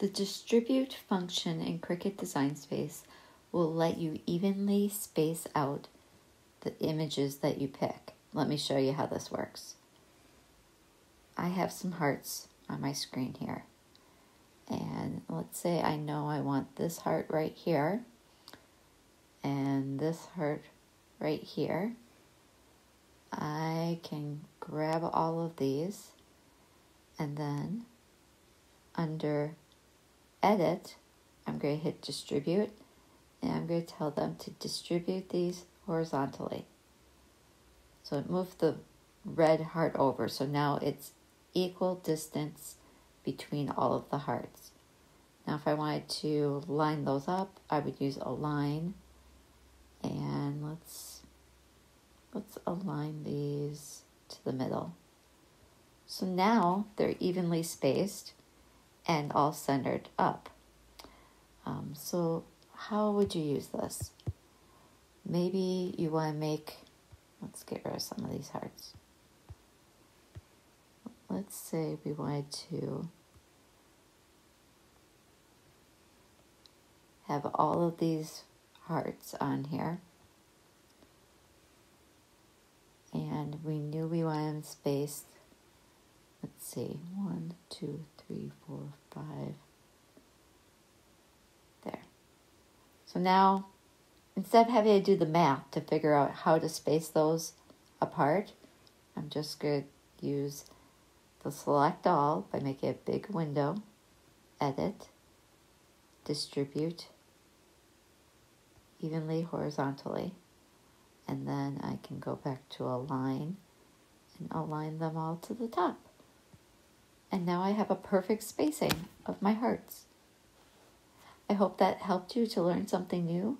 The distribute function in Cricut Design Space will let you evenly space out the images that you pick. Let me show you how this works. I have some hearts on my screen here. And let's say I know I want this heart right here and this heart right here. I can grab all of these and then under Edit, I'm going to hit Distribute and I'm going to tell them to distribute these horizontally. So it moved the red heart over, so now it's equal distance between all of the hearts. Now if I wanted to line those up, I would use Align, and let's align these to the middle. So now they're evenly spaced and all centered up. So how would you use this? Maybe you want to make, let's get rid of some of these hearts. Let's say we wanted to have all of these hearts on here. And we knew we wanted them spaced, let's see, 1, 2, 3, 4, 5. There. So now, instead of having to do the math to figure out how to space those apart, I'm just going to use the Select All by making a big window, Edit, Distribute, Evenly Horizontally, and then I can go back to Align and align them all to the top. And now I have a perfect spacing of my hearts. I hope that helped you to learn something new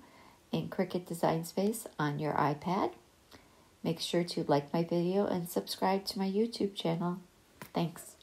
in Cricut Design Space on your iPad. Make sure to like my video and subscribe to my YouTube channel. Thanks.